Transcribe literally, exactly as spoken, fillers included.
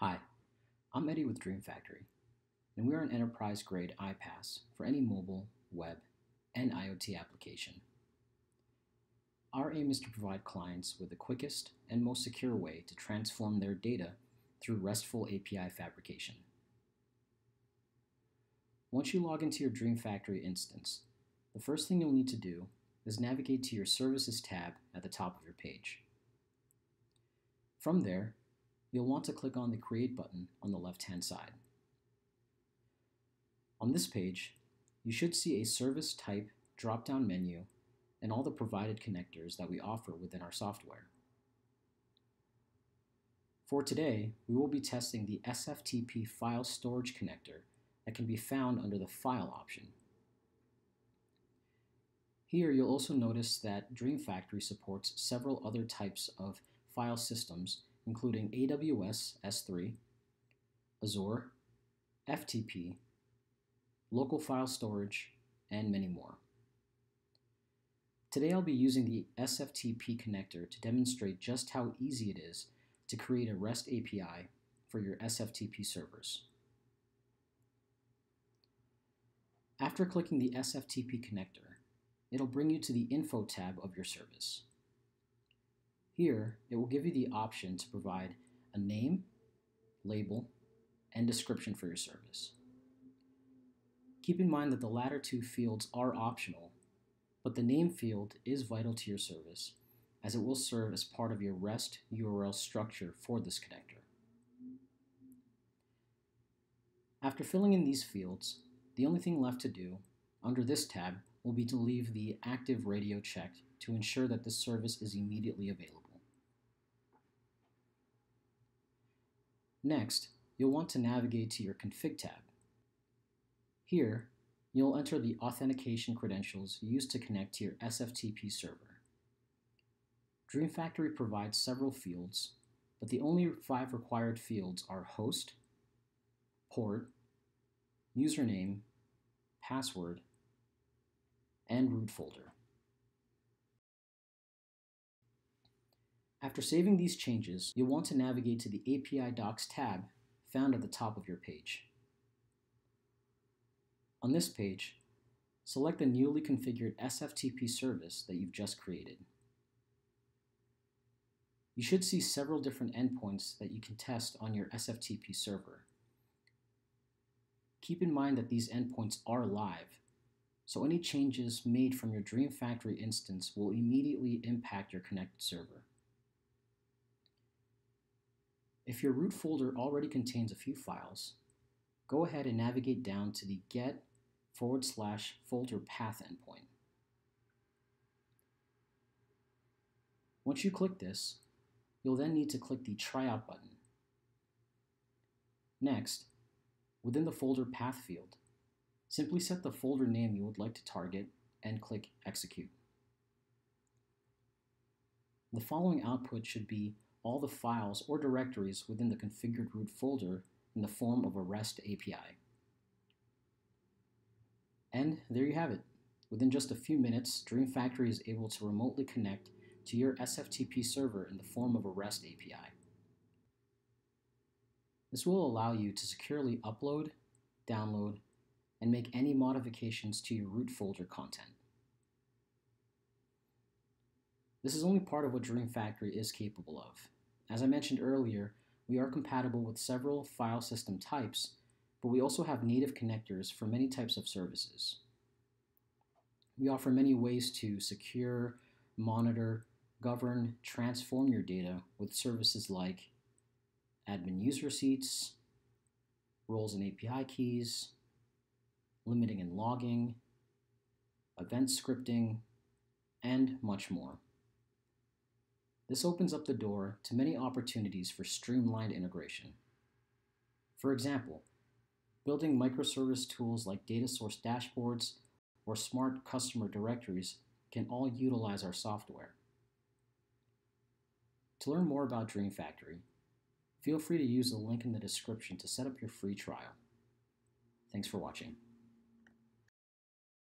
Hi, I'm Eddie with DreamFactory, and we are an enterprise-grade iPaaS for any mobile, web, and IoT application. Our aim is to provide clients with the quickest and most secure way to transform their data through RESTful A P I fabrication. Once you log into your DreamFactory instance, the first thing you'll need to do is navigate to your Services tab at the top of your page. From there, you'll want to click on the Create button on the left-hand side. On this page, you should see a Service Type drop-down menu and all the provided connectors that we offer within our software. For today, we will be testing the S F T P file storage connector that can be found under the File option. Here, you'll also notice that DreamFactory supports several other types of file systems, including A W S S three, Azure, F T P, local file storage, and many more. Today I'll be using the S F T P connector to demonstrate just how easy it is to create a REST A P I for your S F T P servers. After clicking the S F T P connector, it'll bring you to the Info tab of your service. Here, it will give you the option to provide a name, label, and description for your service. Keep in mind that the latter two fields are optional, but the name field is vital to your service, as it will serve as part of your REST U R L structure for this connector. After filling in these fields, the only thing left to do under this tab will be to leave the active radio checked to ensure that the service is immediately available. Next, you'll want to navigate to your Config tab. Here, you'll enter the authentication credentials used to connect to your S F T P server. DreamFactory provides several fields, but the only five required fields are host, port, username, password, and root folder. After saving these changes, you'll want to navigate to the A P I Docs tab found at the top of your page. On this page, select the newly configured S F T P service that you've just created. You should see several different endpoints that you can test on your S F T P server. Keep in mind that these endpoints are live, so any changes made from your DreamFactory instance will immediately impact your connected server. If your root folder already contains a few files, go ahead and navigate down to the get forward slash folder path endpoint. Once you click this, you'll then need to click the try out button. Next, within the folder path field, simply set the folder name you would like to target and click execute. The following output should be all the files or directories within the configured root folder in the form of a REST A P I. And there you have it. Within just a few minutes, DreamFactory is able to remotely connect to your S F T P server in the form of a REST A P I. This will allow you to securely upload, download, and make any modifications to your root folder content. This is only part of what DreamFactory is capable of. As I mentioned earlier, we are compatible with several file system types, but we also have native connectors for many types of services. We offer many ways to secure, monitor, govern, transform your data with services like admin user seats, roles and A P I keys, limiting and logging, event scripting, and much more. This opens up the door to many opportunities for streamlined integration. For example, building microservice tools like data source dashboards or smart customer directories can all utilize our software. To learn more about DreamFactory, feel free to use the link in the description to set up your free trial. Thanks for watching.